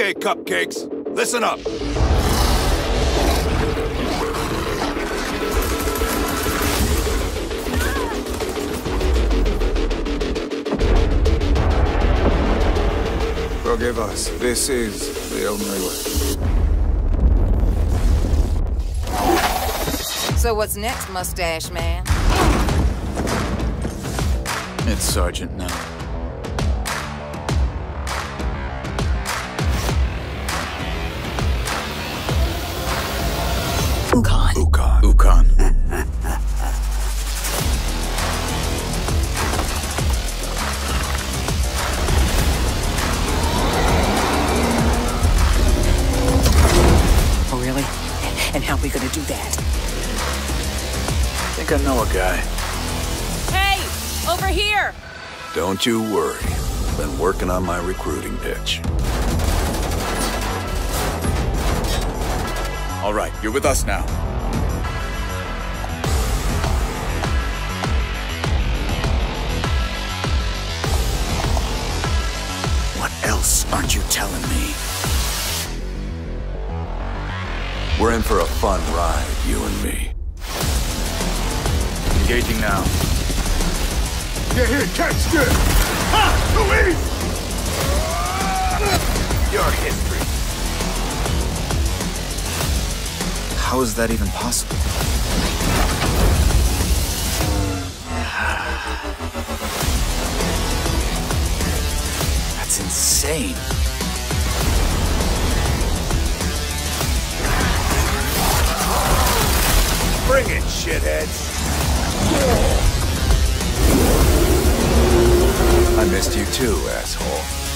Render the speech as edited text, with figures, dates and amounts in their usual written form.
Okay, cupcakes, listen up. Forgive us. This is the only way. So what's next, Mustache Man? It's Sergeant now. Ukon. Ukon. Ukon. Oh, really? And how are we gonna do that? I think I know a guy. Hey! Over here! Don't you worry. Been working on my recruiting pitch. All right, you're with us now. What else aren't you telling me? We're in for a fun ride, you and me. Engaging now. Get here, catch good! Ha! Louise! Your history. How is that even possible? That's insane. Bring it, shitheads! I missed you too, asshole.